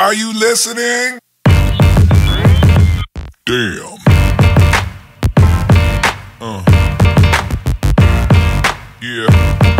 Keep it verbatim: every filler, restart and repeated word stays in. Are you listening? Damn. Uh. Yeah.